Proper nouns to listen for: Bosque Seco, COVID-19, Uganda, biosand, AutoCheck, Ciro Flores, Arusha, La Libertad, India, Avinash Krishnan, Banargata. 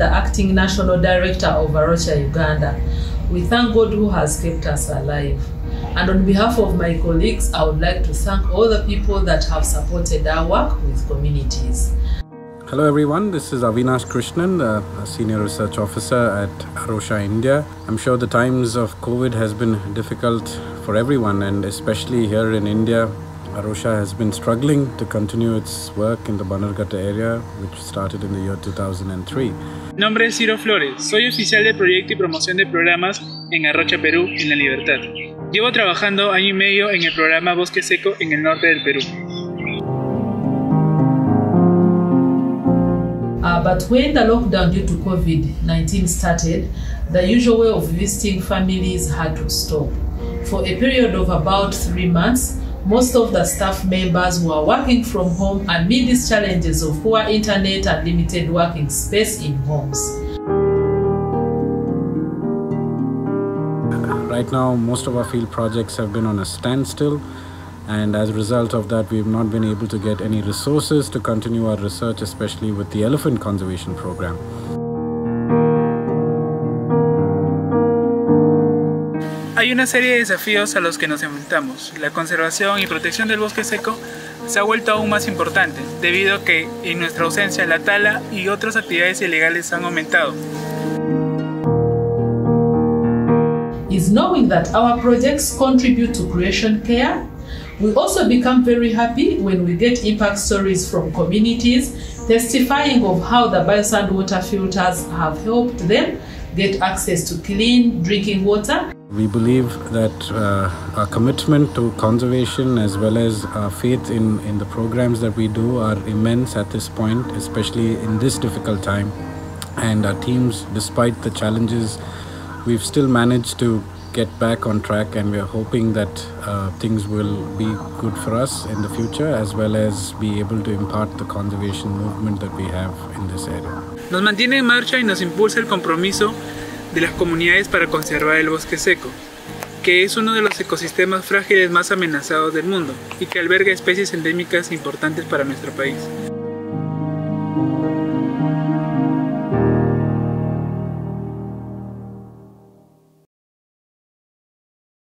the acting national director of Arusha, Uganda. We thank God who has kept us alive. And on behalf of my colleagues, I would like to thank all the people that have supported our work with communities. Hello everyone, this is Avinash Krishnan, a Senior Research Officer at Arusha, India. I'm sure the times of COVID has been difficult for everyone, and especially here in India. Arusha has been struggling to continue its work in the Banargata area, which started in the year 2003. Mi nombre es Ciro Flores, soy oficial de proyecto y promoción de programas en Arusha, Perú, en La Libertad. Llevo trabajando año y medio en el programa Bosque Seco en el norte del Perú. But when the lockdown due to COVID-19 started, the usual way of visiting families had to stop. For a period of about 3 months, most of the staff members were working from home amid these challenges of poor internet and limited working space in homes. Right now, most of our field projects have been on a standstill, and as a result of that, we've not been able to get any resources to continue our research, especially with the elephant conservation program. Hay una serie de desafíos a los que nos enfrentamos. La conservación y protección del bosque seco se ha vuelto aún más importante, debido a que en nuestra ausencia la tala y otras actividades ilegales han aumentado. Is knowing that our projects contribute to creation care. We also become very happy when we get impact stories from communities testifying of how the biosand water filters have helped them get access to clean drinking water. We believe that our commitment to conservation, as well as our faith in the programs that we do, are immense at this point, especially in this difficult time. And our teams, despite the challenges, we've still managed to get back on track, and we are hoping that things will be good for us in the future, as well as be able to impart the conservation movement that we have in this area. Nos mantiene en marcha y nos impulsa el compromiso de las comunidades para conservar el bosque seco, que es uno de los ecosistemas frágiles más amenazados del mundo y que alberga especies endémicas importantes para nuestro país.